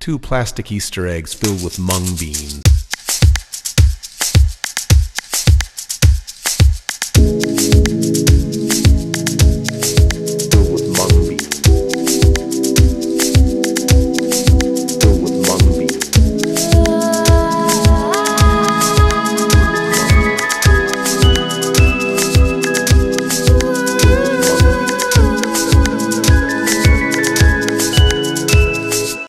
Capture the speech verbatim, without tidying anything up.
Two plastic Easter eggs filled with mung beans.